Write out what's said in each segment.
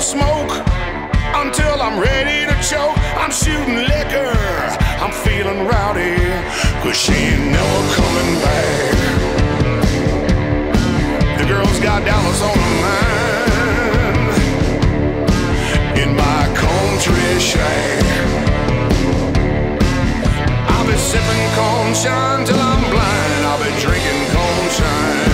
blowing smoke until I'm ready to choke. I'm shooting liquor, I'm feeling rowdy, 'cause she ain't never coming back. The girl's got dollars on her mind in my country shack. I'll be sipping cornshine till I'm blind. I'll be drinking cornshine.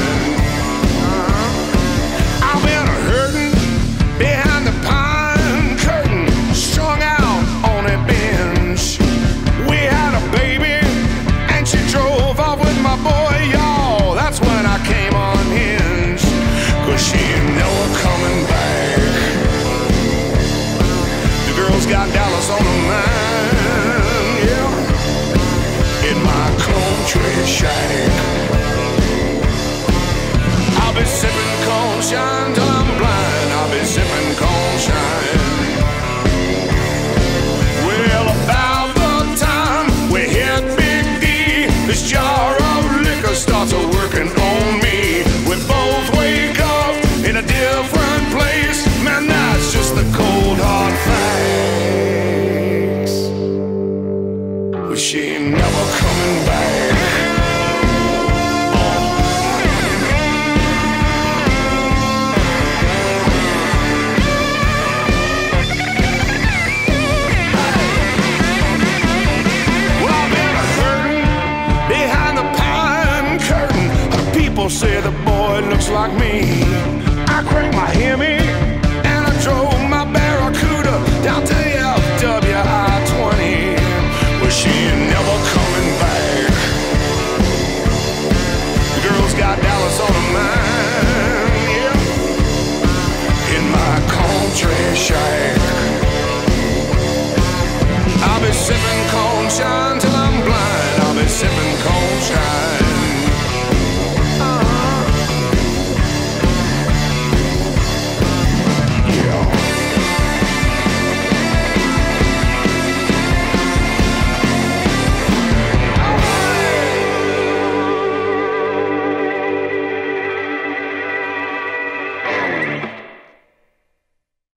Got dollars on her mind, yeah, in my country shack. I'll be sipping cornshine till I'm blind. I'll be sipping cornshine. Well, about the time we hit Big D, this jar of liquor starts working on me. We both wake up in a different place. Man, that's just the cold hard fact. She ain't never coming back. Well, I've been hurting behind the pine curtain. Her people say the boy looks like me. I crack my Hemi